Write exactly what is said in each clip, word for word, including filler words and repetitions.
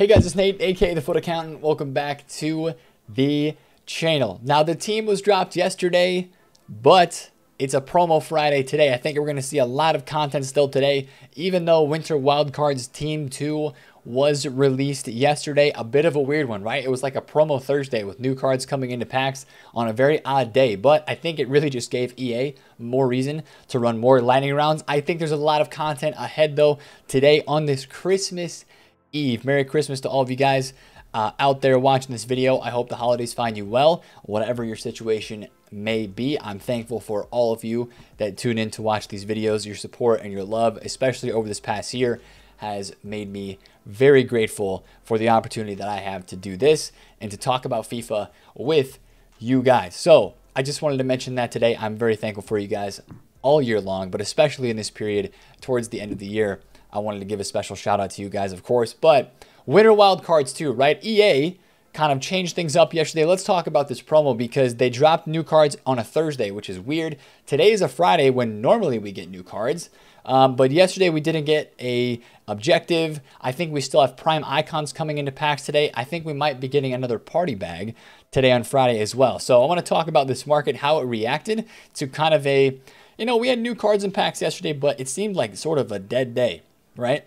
Hey guys, it's Nate, aka The Foot Accountant. Welcome back to the channel. Now, the team was dropped yesterday, but it's a promo Friday today. I think we're going to see a lot of content still today, even though Winter Wildcards Team two was released yesterday. A bit of a weird one, right? It was like a promo Thursday with new cards coming into packs on a very odd day, but I think it really just gave E A more reason to run more lightning rounds. I think there's a lot of content ahead, though, today on this Christmas Eve. Merry Christmas to all of you guys uh, out there watching this video. I hope the holidays find you well, whatever your situation may be. I'm thankful for all of you that tune in to watch these videos. Your support and your love, especially over this past year, has made me very grateful for the opportunity that I have to do this and to talk about FIFA with you guys. So I just wanted to mention that today. I'm very thankful for you guys all year long, but especially in this period towards the end of the year. I wanted to give a special shout out to you guys, of course, but Winter Wildcards too, right? E A kind of changed things up yesterday. Let's talk about this promo because they dropped new cards on a Thursday, which is weird. Today is a Friday when normally we get new cards, um, but yesterday we didn't get a objective. I think we still have Prime Icons coming into packs today. I think we might be getting another party bag today on Friday as well. So I want to talk about this market, how it reacted to kind of a, you know, we had new cards in packs yesterday, but it seemed like sort of a dead day. Right?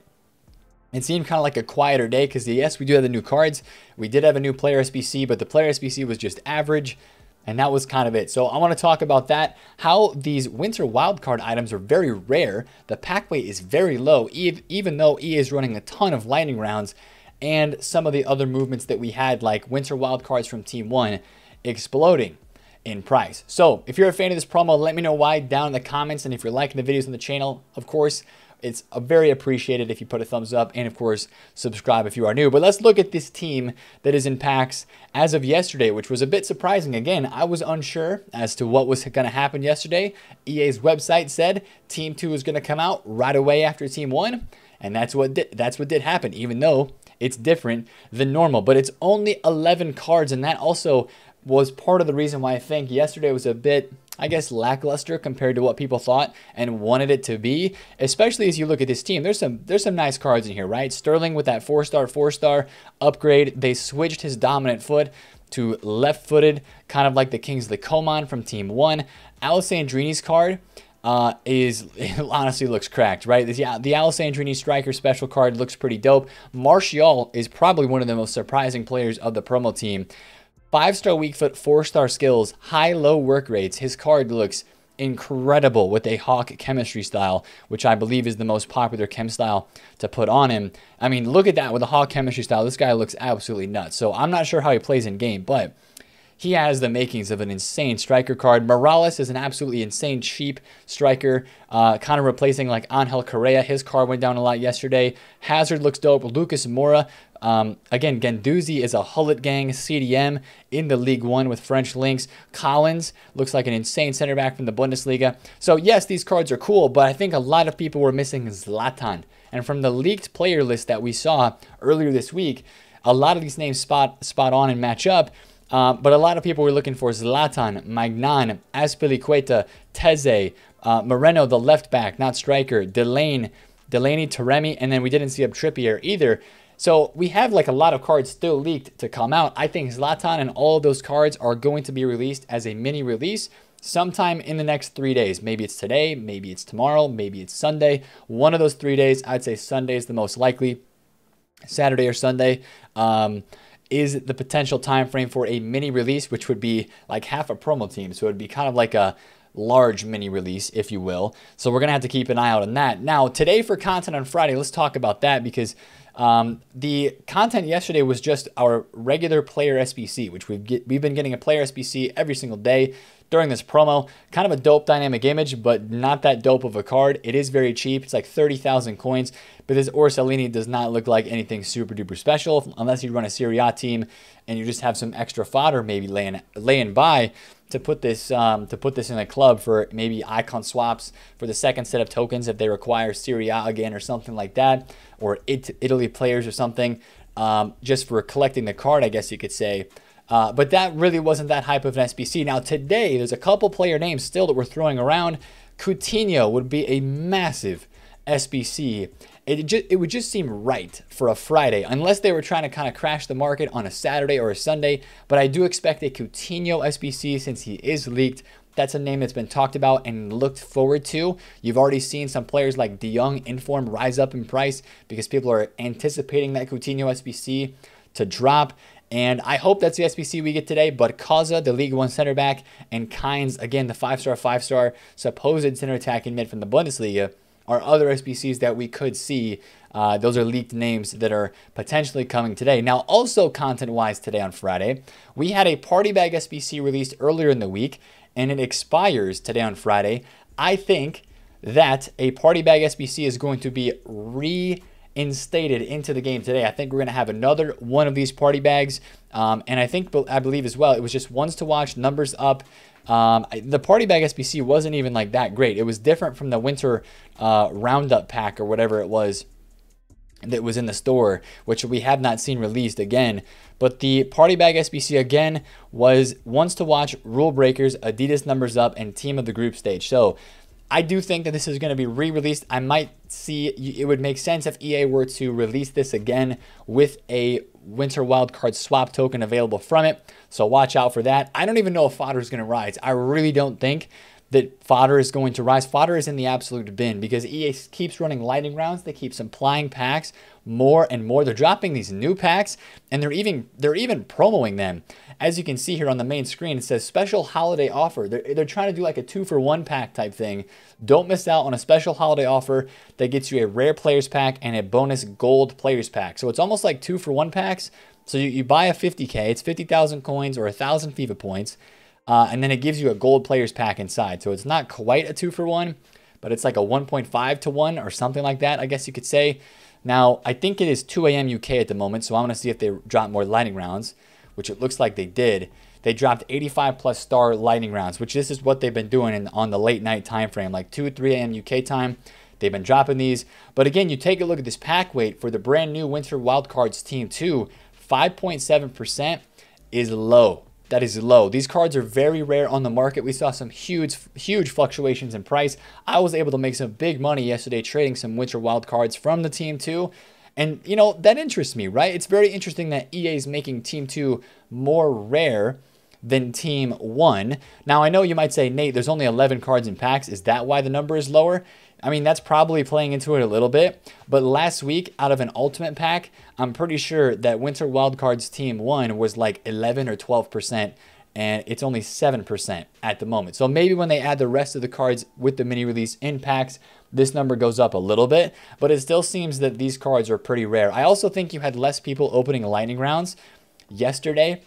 It seemed kind of like a quieter day because yes, we do have the new cards. We did have a new player S B C, but the player S B C was just average. And that was kind of it. So I want to talk about that, how these winter wildcard items are very rare. The pack weight is very low, even though E A is running a ton of lightning rounds and some of the other movements that we had, like winter wildcards from team one exploding in price. So if you're a fan of this promo, let me know why down in the comments. And if you're liking the videos on the channel, of course, it's very appreciated if you put a thumbs up and, of course, subscribe if you are new. But let's look at this team that is in packs as of yesterday, which was a bit surprising. Again, I was unsure as to what was going to happen yesterday. E A's website said Team two was going to come out right away after Team one, and that's what did, that's what did happen, even though it's different than normal. But it's only eleven cards, and that also was part of the reason why I think yesterday was a bit, I guess, lackluster compared to what people thought and wanted it to be, especially as you look at this team. There's some there's some nice cards in here, right? Sterling with that four-star, four-star upgrade. They switched his dominant foot to left-footed, kind of like the Kingsley Coman from Team one. Alessandrini's card uh, is honestly looks cracked, right? This, yeah, the Alessandrini striker special card looks pretty dope. Martial is probably one of the most surprising players of the promo team. Five-star weak foot, four-star skills, high-low work rates. His card looks incredible with a Hawk chemistry style, which I believe is the most popular chem style to put on him. I mean, look at that with a Hawk chemistry style. This guy looks absolutely nuts. So I'm not sure how he plays in game, but he has the makings of an insane striker card. Morales is an absolutely insane cheap striker, uh, kind of replacing like Angel Correa. His card went down a lot yesterday. Hazard looks dope. Lucas Mora. Um, again, Ganduzzi is a Hullet Gang C D M in the League One with French links. Collins looks like an insane center back from the Bundesliga. So yes, these cards are cool, but I think a lot of people were missing Zlatan. And from the leaked player list that we saw earlier this week, a lot of these names spot, spot on and match up. Uh, but a lot of people were looking for Zlatan, Magnan, Azpilicueta, Teze, uh, Moreno, the left back, not striker, Delaney, Delaney, Taremi, and then we didn't see up Trippier either. So we have like a lot of cards still leaked to come out. I think Zlatan and all of those cards are going to be released as a mini release sometime in the next three days. Maybe it's today, maybe it's tomorrow, maybe it's Sunday. One of those three days, I'd say Sunday is the most likely. Saturday or Sunday um, is the potential time frame for a mini release, which would be like half a promo team. So it would be kind of like a large mini release, if you will. So we're gonna have to keep an eye out on that. Now, today for content on Friday, let's talk about that because um, the content yesterday was just our regular player S B C, which we've get, we've been getting a player S B C every single day during this promo. Kind of a dope dynamic image, but not that dope of a card. It is very cheap. It's like thirty thousand coins, but this Orsellini does not look like anything super duper special unless you run a Serie A team and you just have some extra fodder maybe laying laying by to put this um, to put this in a club for maybe icon swaps for the second set of tokens if they require Serie A again or something like that, or it Italy players or something, um, just for collecting the card, I guess you could say. Uh, but that really wasn't that hype of an S B C. Now today, there's a couple player names still that we're throwing around. Coutinho would be a massive S B C It, just, it would just seem right for a Friday, unless they were trying to kind of crash the market on a Saturday or a Sunday. But I do expect a Coutinho S B C since he is leaked. That's a name that's been talked about and looked forward to. You've already seen some players like DeJong in form rise up in price because people are anticipating that Coutinho S B C to drop. And I hope that's the S B C we get today, but Kaza, the League One center back, and Kainz, again, the five-star, five-star supposed center attacking mid from the Bundesliga, are other S B Cs that we could see. Uh, those are leaked names that are potentially coming today. Now, also content-wise today on Friday, we had a party bag S B C released earlier in the week, and it expires today on Friday. I think that a party bag S B C is going to be re- instated into the game today. I think we're going to have another one of these party bags. Um, and I think, I believe as well, it was just ones to watch, numbers up. Um, the party bag S B C wasn't even like that great. It was different from the winter uh, roundup pack or whatever it was that was in the store, which we have not seen released again. But the party bag S B C again was ones to watch, rule breakers, Adidas numbers up, and team of the group stage. So I do think that this is going to be re-released. I might see, it would make sense if E A were to release this again with a Winter Wildcard swap token available from it. So watch out for that. I don't even know if fodder is going to rise. I really don't think that fodder is going to rise. Fodder is in the absolute bin because E A keeps running lightning rounds. They keep supplying packs more and more. They're dropping these new packs, and they're even they're even promoting them. As you can see here on the main screen, it says special holiday offer. They're, they're trying to do like a two for one pack type thing. Don't miss out on a special holiday offer that gets you a rare players pack and a bonus gold players pack. So it's almost like two for one packs. So you, you buy a fifty K, it's fifty thousand coins or one thousand FIFA points. Uh, and then it gives you a gold players pack inside. So it's not quite a two for one, but it's like a one point five to one or something like that, I guess you could say. Now, I think it is two A M U K at the moment, so I want to see if they drop more lightning rounds, which it looks like they did. They dropped eighty-five plus star lightning rounds, which this is what they've been doing in, on the late night time frame, like two, three A M U K time. They've been dropping these. But again, you take a look at this pack weight for the brand new Winter Wildcards Team two, five point seven percent is low. That is low. These cards are very rare on the market. We saw some huge, huge fluctuations in price. I was able to make some big money yesterday trading some Winter Wild cards from the Team two. And, you know, that interests me, right? It's very interesting that E A is making Team two more rare than Team one. Now, I know you might say, Nate, there's only eleven cards in packs. Is that why the number is lower? I mean, that's probably playing into it a little bit. But last week, out of an ultimate pack, I'm pretty sure that Winter Wildcards Team one was like eleven or twelve percent, and it's only seven percent at the moment. So maybe when they add the rest of the cards with the mini-release in packs, this number goes up a little bit. But it still seems that these cards are pretty rare. I also think you had less people opening lightning rounds yesterday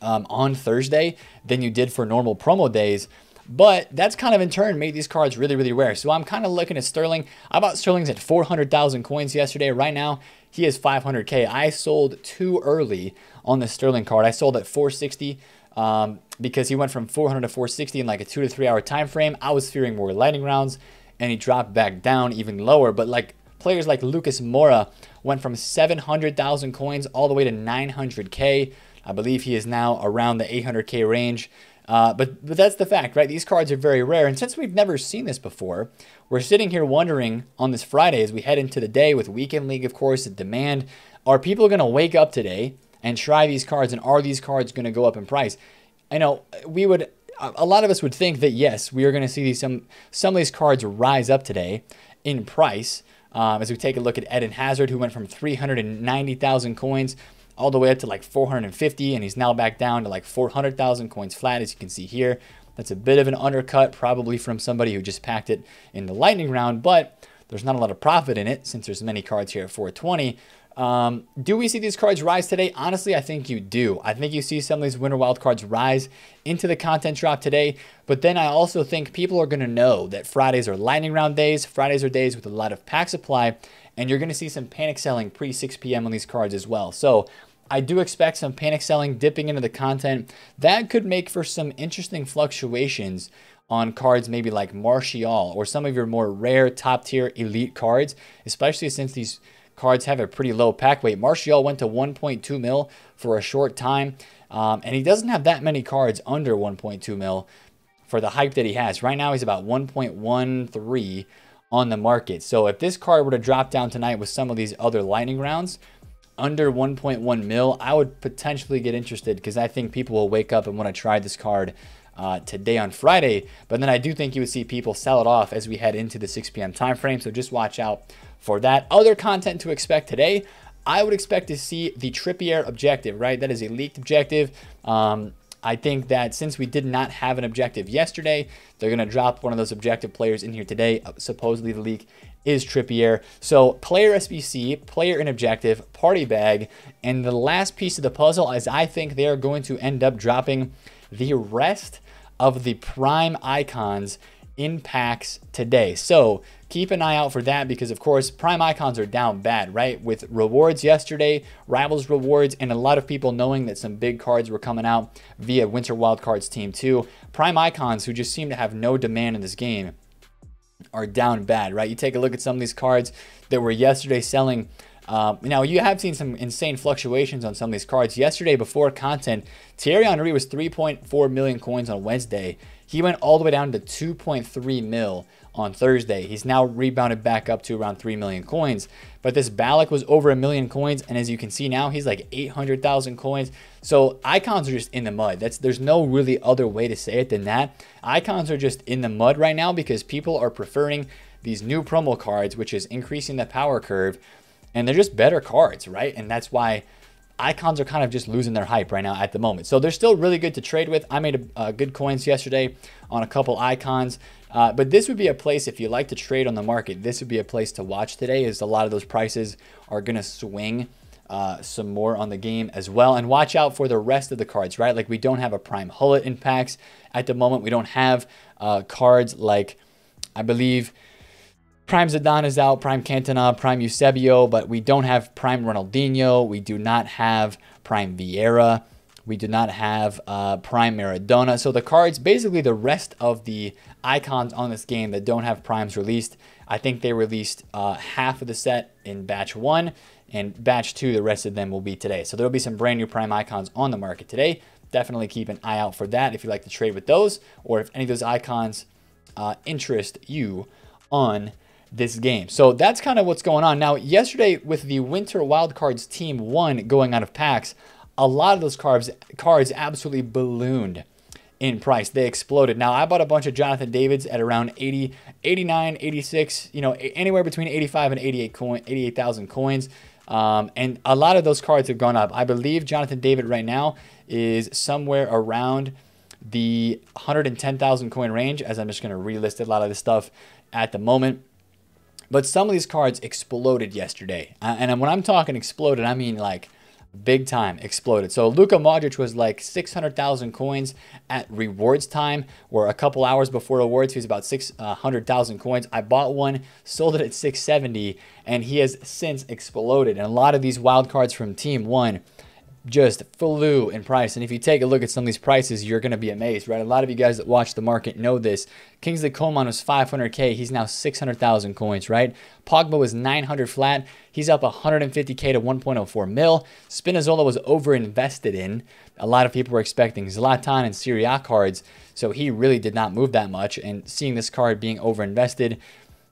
um, on Thursday than you did for normal promo days. But that's kind of in turn made these cards really, really rare. So I'm kind of looking at Sterling. I bought Sterling's at four hundred thousand coins yesterday. Right now, he is five hundred K. I sold too early on the Sterling card. I sold at four sixty um, because he went from four hundred to four sixty in like a two to three hour time frame. I was fearing more lightning rounds, and he dropped back down even lower. But like players like Lucas Mora went from seven hundred thousand coins all the way to nine hundred K. I believe he is now around the eight hundred K range. Uh, but, but that's the fact, right? These cards are very rare. And since we've never seen this before, we're sitting here wondering on this Friday as we head into the day with Weekend League, of course, at demand, are people going to wake up today and try these cards? And are these cards going to go up in price? I know we would, a lot of us would think that, yes, we are going to see these, some, some of these cards rise up today in price. Um, as we take a look at Eden Hazard, who went from three hundred ninety thousand coins all the way up to like four hundred fifty, and he's now back down to like four hundred thousand coins flat, as you can see here. That's a bit of an undercut, probably from somebody who just packed it in the lightning round, but there's not a lot of profit in it since there's many cards here at four twenty. Um, do we see these cards rise today? Honestly, I think you do. I think you see some of these Winter Wild cards rise into the content drop today, but then I also think people are going to know that Fridays are lightning round days. Fridays are days with a lot of pack supply, and you're going to see some panic selling pre six P M on these cards as well. So I do expect some panic selling dipping into the content. That could make for some interesting fluctuations on cards maybe like Martial or some of your more rare top tier elite cards, especially since these cards have a pretty low pack weight. Martial went to one point two mil for a short time, um, and he doesn't have that many cards under one point two mil for the hype that he has. Right now he's about one point one three on the market. So if this card were to drop down tonight with some of these other lightning rounds under one point one mil, I would potentially get interested, because I think people will wake up and want to try this card uh, today on Friday. But then I do think you would see people sell it off as we head into the six P M time frame. So just watch out for that. Other content to expect today, I would expect to see the Trippier objective, right? That is a leaked objective. Um, I think that since we did not have an objective yesterday, they're going to drop one of those objective players in here today. Supposedly the leak is Trippier. So player S B C, player in objective, party bag. And the last piece of the puzzle is I think they are going to end up dropping the rest of the prime icons in packs today. So keep an eye out for that, because of course prime icons are down bad, right? With rewards yesterday, rivals rewards, and a lot of people knowing that some big cards were coming out via Winter Wildcards team two, prime icons, who just seem to have no demand in this game, are down bad, right? You take a look at some of these cards that were yesterday selling. Um, now, you have seen some insane fluctuations on some of these cards. Yesterday, before content, Thierry Henry was three point four million coins on Wednesday. He went all the way down to two point three mil on Thursday. He's now rebounded back up to around three million coins. But this Ballack was over a million coins, and as you can see now, he's like eight hundred thousand coins. So icons are just in the mud. That's There's no really other way to say it than that. Icons are just in the mud right now because people are preferring these new promo cards, which is increasing the power curve. And they're just better cards, right? And that's why icons are kind of just losing their hype right now at the moment. So they're still really good to trade with. I made a, uh, good coins yesterday on a couple icons. Uh, but this would be a place, if you like to trade on the market, this would be a place to watch today, as a lot of those prices are going to swing uh, some more on the game as well. And watch out for the rest of the cards, right? Like, we don't have a prime hullet in packs at the moment. We don't have uh, cards like, I believe, prime Zidane is out, prime Cantona, prime Eusebio, but we don't have prime Ronaldinho. We do not have prime Vieira. We do not have uh, prime Maradona. So the cards, basically the rest of the icons on this game that don't have primes released, I think they released uh, half of the set in batch one, and batch two, the rest of them will be today. So there'll be some brand new prime icons on the market today. Definitely keep an eye out for that if you like to trade with those, or if any of those icons uh, interest you on this game. So that's kind of what's going on. Now, yesterday with the Winter Wildcards team one going out of packs, a lot of those cards, cards absolutely ballooned in price. They exploded. Now, I bought a bunch of Jonathan Davids at around eighty, eighty-nine, eighty-six, you know, anywhere between eighty-five and eighty-eight coin, eighty-eight thousand coins. Um, and a lot of those cards have gone up. I believe Jonathan David right now is somewhere around the one hundred ten thousand coin range, as I'm just going to relist a lot of this stuff at the moment. But some of these cards exploded yesterday. And when I'm talking exploded, I mean like big time exploded. So Luka Modric was like six hundred thousand coins at rewards time, or a couple hours before rewards. He was about six hundred thousand coins. I bought one, sold it at six seventy, and he has since exploded. And a lot of these wild cards from Team One just flew in price. And if you take a look at some of these prices, you're going to be amazed, right? A lot of you guys that watch the market know this. Kingsley Coman was five hundred K. He's now six hundred thousand coins, right? Pogba was nine hundred flat. He's up one hundred fifty K to one point oh four mil. Spinazzola was overinvested in. A lot of people were expecting Zlatan and Serie A cards, so he really did not move that much. And seeing this card being overinvested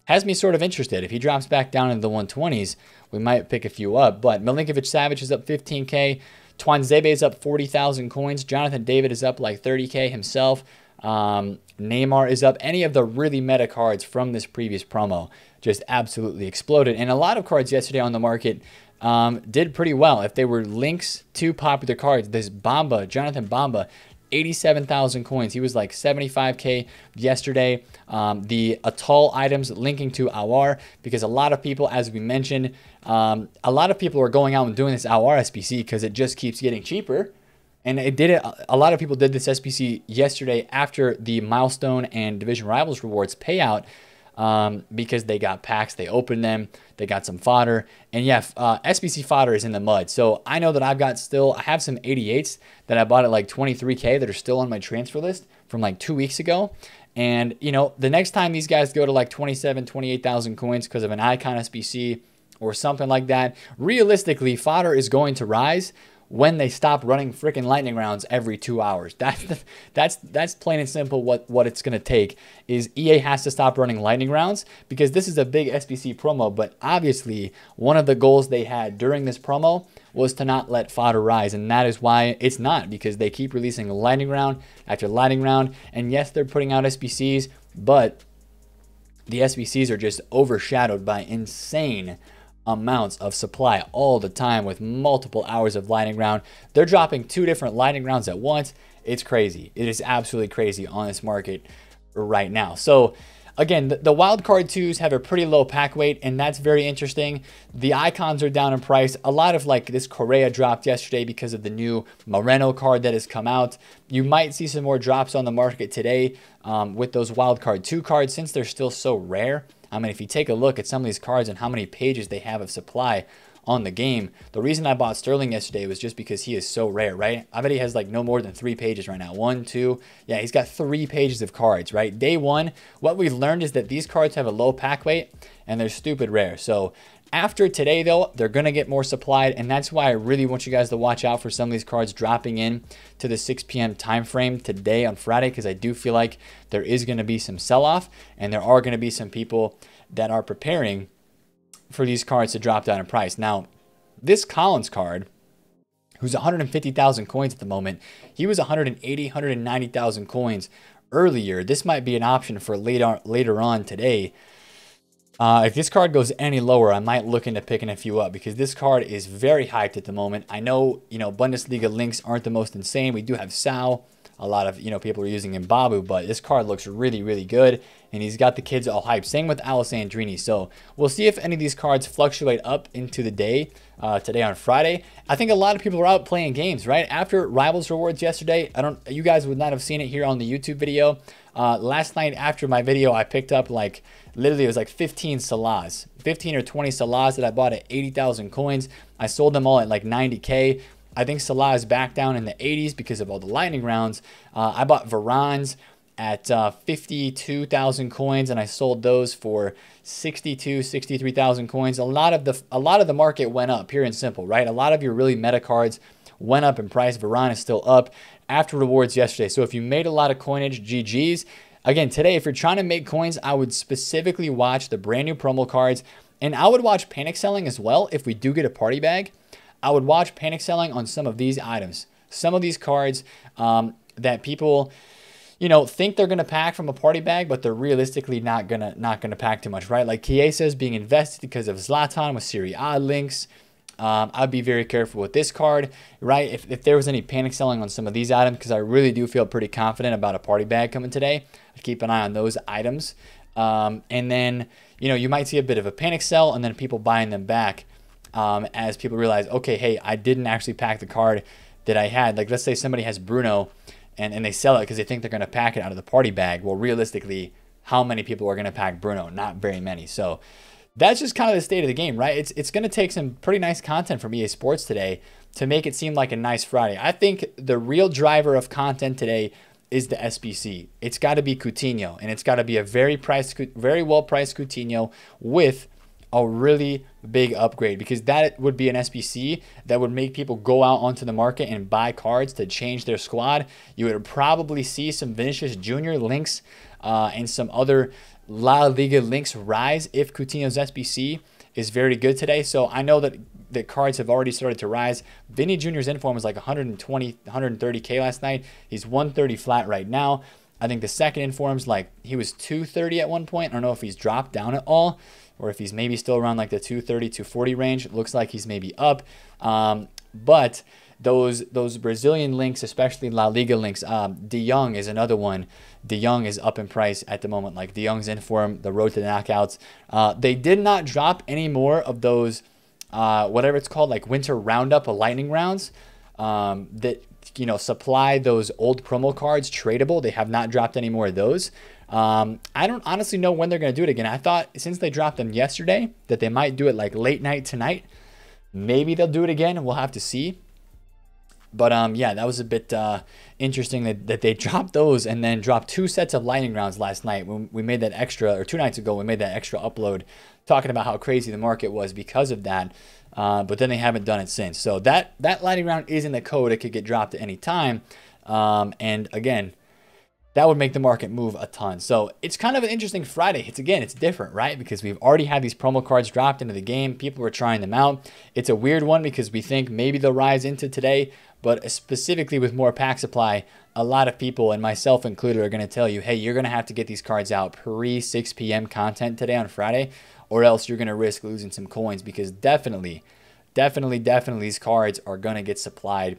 has me sort of interested. If he drops back down into the one twenties, we might pick a few up. But Milinkovic-Savic is up fifteen K. Twanzebe is up forty thousand coins. Jonathan David is up like thirty K himself. Um, Neymar is up. Any of the really meta cards from this previous promo just absolutely exploded. And a lot of cards yesterday on the market um, did pretty well. If they were links to popular cards, this Bamba, Jonathan Bamba, eighty-seven thousand coins. He was like seventy-five K yesterday. Um, the Atal items linking to Awar, because a lot of people, as we mentioned, um, a lot of people are going out and doing this Awar S B C because it just keeps getting cheaper. And it did it. A lot of people did this S B C yesterday after the milestone and division rivals rewards payout, um, because they got packs, they opened them, they got some fodder, and yeah, uh, S B C fodder is in the mud. So I know that I've got still, I have some eighty-eights that I bought at like twenty-three K that are still on my transfer list from like two weeks ago. And you know, the next time these guys go to like twenty-seven, twenty-eight thousand coins because of an icon S B C or something like that, realistically, fodder is going to rise. when they stop running freaking lightning rounds every two hours. That's the, that's that's plain and simple what what it's gonna take is E A has to stop running lightning rounds, because this is a big S B C promo. But obviously, one of the goals they had during this promo was to not let fodder rise, and that is why it's not, because they keep releasing lightning round after lightning round. And yes, they're putting out S B Cs, but the S B Cs are just overshadowed by insane amounts of supply all the time with multiple hours of lightning round. They're dropping two different lightning rounds at once. It's crazy. It is absolutely crazy on this market right now. So again, the, the wildcard twos have a pretty low pack weight, and that's very interesting. The icons are down in price. A lot of like this Correa dropped yesterday because of the new Moreno card that has come out. You might see some more drops on the market today um, with those wildcard two cards, since they're still so rare. I mean, if you take a look at some of these cards and how many pages they have of supply on the game, the reason I bought Sterling yesterday was just because he is so rare, right? I bet he has like no more than three pages right now. One, two, yeah, he's got three pages of cards, right? Day one, what we've learned is that these cards have a low pack weight and they're stupid rare. So after today though, they're gonna get more supplied, and that's why I really want you guys to watch out for some of these cards dropping in to the six P M time frame today on Friday, because I do feel like there is gonna be some sell-off, and there are gonna be some people that are preparing for these cards to drop down in price. Now, this Collins card, who's one hundred fifty thousand coins at the moment, he was one hundred eighty, one hundred ninety thousand coins earlier. This might be an option for later, later on today. Uh, if this card goes any lower, I might look into picking a few up, because this card is very hyped at the moment. I know, you know, Bundesliga links aren't the most insane. We do have Sao. A lot of, you know, people are using Mbabu, but this card looks really, really good. And he's got the kids all hyped. Same with Alessandrini. So we'll see if any of these cards fluctuate up into the day, uh, today on Friday. I think a lot of people are out playing games, right? After Rivals Rewards yesterday, I don't, you guys would not have seen it here on the YouTube video. Uh, last night after my video, I picked up like, literally it was like fifteen Salahs, fifteen or twenty Salahs that I bought at eighty thousand coins. I sold them all at like ninety K. I think Salah is back down in the eighties because of all the lightning rounds. Uh, I bought Varane's at uh, fifty-two thousand coins, and I sold those for sixty-two, sixty-three thousand coins. A lot of the a lot of the market went up, pure and simple, right? A lot of your really meta cards went up in price. Varane is still up after rewards yesterday. So if you made a lot of coinage, G Gs. Again, today, if you're trying to make coins, I would specifically watch the brand new promo cards, and I would watch panic selling as well. If we do get a party bag, I would watch panic selling on some of these items, some of these cards um, that people, you know, think they're gonna pack from a party bag, but they're realistically not gonna not gonna pack too much, right? Like Chiesa's being invested because of Zlatan with Serie A links. Um, I'd be very careful with this card, right? If, if there was any panic selling on some of these items, because I really do feel pretty confident about a party bag coming today. I'd keep an eye on those items. Um, and then, you know, you might see a bit of a panic sell and then people buying them back um, as people realize, okay, hey, I didn't actually pack the card that I had. Like, let's say somebody has Bruno and, and they sell it because they think they're going to pack it out of the party bag. Well, realistically, how many people are going to pack Bruno? Not very many. So that's just kind of the state of the game, right? It's it's going to take some pretty nice content from E A Sports today to make it seem like a nice Friday. I think the real driver of content today is the S B C. It's got to be Coutinho, and it's got to be a very priced, very well-priced Coutinho with a really big upgrade, because that would be an S B C that would make people go out onto the market and buy cards to change their squad. You would probably see some Vinicius Junior links uh, and some other La Liga links rise if Coutinho's S B C is very good today. So I know that the cards have already started to rise. Vinny Junior's inform was like one hundred twenty, one hundred thirty K last night. He's one thirty flat right now. I think the second inform's like, he was two thirty at one point. I don't know if he's dropped down at all or if he's maybe still around like the two thirty, two forty range. It looks like he's maybe up. Um, but those those Brazilian links, especially La Liga links, um, DeJong is another one. DeJong is up in price at the moment. Like DeJong's in form, the road to the knockouts. Uh, they did not drop any more of those, uh, whatever it's called, like winter roundup or lightning rounds um, that, you know, supply those old promo cards tradable. They have not dropped any more of those. Um, I don't honestly know when they're going to do it again. I thought since they dropped them yesterday that they might do it like late night tonight. Maybe they'll do it again and we'll have to see. But um, yeah, that was a bit uh, interesting that, that they dropped those and then dropped two sets of lightning rounds last night. When we made that extra, or two nights ago, we made that extra upload talking about how crazy the market was because of that. Uh, but then they haven't done it since. So that, that lightning round is in the code. It could get dropped at any time. Um, and again, that would make the market move a ton. So it's kind of an interesting Friday. It's again, it's different, right? Because we've already had these promo cards dropped into the game. People were trying them out. It's a weird one because we think maybe they'll rise into today, but specifically with more pack supply, a lot of people, and myself included, are going to tell you, hey, you're going to have to get these cards out pre six P M content today on Friday, or else you're going to risk losing some coins, because definitely, definitely, definitely these cards are going to get supplied,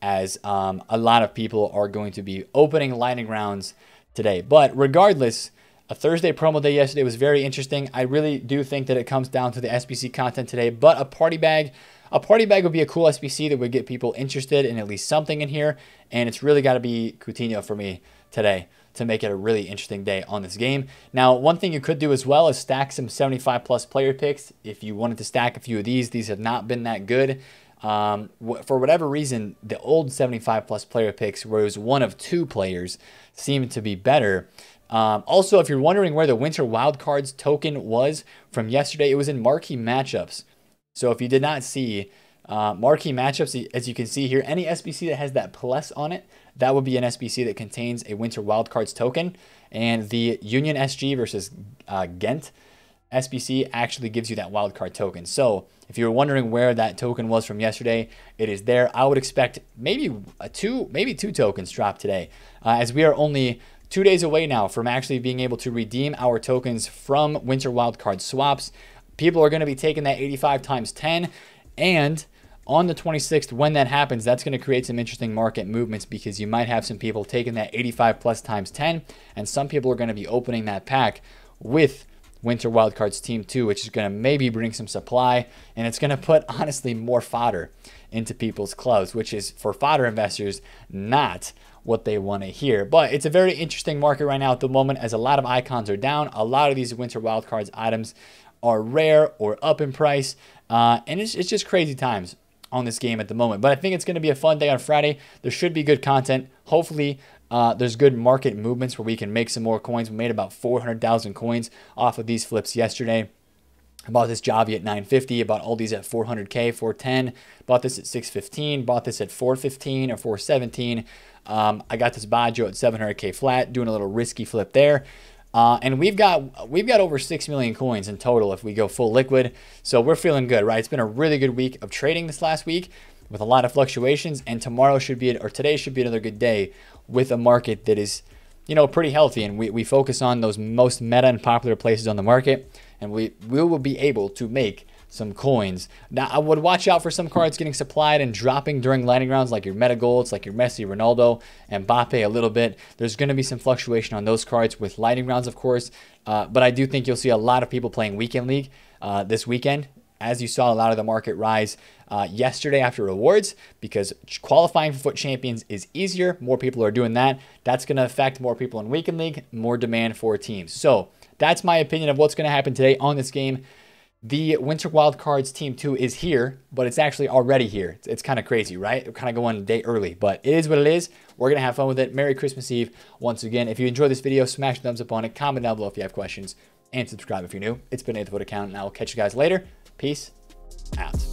as um, a lot of people are going to be opening lightning rounds today. But regardless, a Thursday promo day yesterday was very interesting. I really do think that it comes down to the S B C content today, but a party bag, a party bag would be a cool S B C that would get people interested in at least something in here, and it's really got to be Coutinho for me today to make it a really interesting day on this game. Now, one thing you could do as well is stack some seventy-five plus player picks. If you wanted to stack a few of these, these have not been that good. Um, for whatever reason, the old seventy-five plus player picks, where it was one of two players, seemed to be better. Um, also, if you're wondering where the Winter Wildcards token was from yesterday, it was in Marquee Matchups. So if you did not see uh, Marquee Matchups, as you can see here, any S B C that has that plus on it, that would be an S B C that contains a Winter Wildcards token. And the Union S G versus uh, Ghent S B C actually gives you that wildcard token. So if you're wondering where that token was from yesterday, it is there. I would expect maybe a two, maybe two tokens dropped today, uh, as we are only two days away now from actually being able to redeem our tokens from Winter Wildcard swaps. People are going to be taking that eighty-five times ten, and on the twenty-sixth, when that happens, that's going to create some interesting market movements, because you might have some people taking that eighty-five plus times ten, and some people are going to be opening that pack with Winter Wildcards Team two, which is going to maybe bring some supply, and it's going to put, honestly, more fodder into people's clubs, which is, for fodder investors, not what they want to hear. But it's a very interesting market right now at the moment, as a lot of icons are down. A lot of these Winter Wildcards items are rare or up in price, uh, and it's, it's just crazy times on this game at the moment. But I think it's going to be a fun day on Friday. There should be good content. Hopefully, Uh, there's good market movements where we can make some more coins. We made about four hundred thousand coins off of these flips yesterday. I bought this Javi at nine fifty, I bought all these at four hundred K, four ten, bought this at six fifteen, bought this at four fifteen or four seventeen. Um, I got this Baggio at seven hundred K flat, doing a little risky flip there. Uh, and we've got we've got over six million coins in total if we go full liquid. So we're feeling good, right? It's been a really good week of trading this last week, with a lot of fluctuations, and tomorrow should be, or today should be another good day with a market that is, you know, pretty healthy. And we, we focus on those most meta and popular places on the market, and we, we will be able to make some coins. Now, I would watch out for some cards getting supplied and dropping during lightning rounds, like your meta golds, like your Messi, Ronaldo, and Mbappe a little bit. There's going to be some fluctuation on those cards with lightning rounds, of course. Uh, but I do think you'll see a lot of people playing Weekend League uh, this weekend, as you saw a lot of the market rise uh, yesterday after rewards, because qualifying for Foot Champions is easier. More people are doing that. That's going to affect more people in Weekend League, more demand for teams. So that's my opinion of what's going to happen today on this game. The Winter Wildcards Team two is here, but it's actually already here. It's, it's kind of crazy, right? We're kind of going a day early, but it is what it is. We're going to have fun with it. Merry Christmas Eve once again. If you enjoyed this video, smash the thumbs up on it. Comment down below if you have questions, and subscribe if you're new. It's been Nate, The Foot Accountant, and I will catch you guys later. Peace out.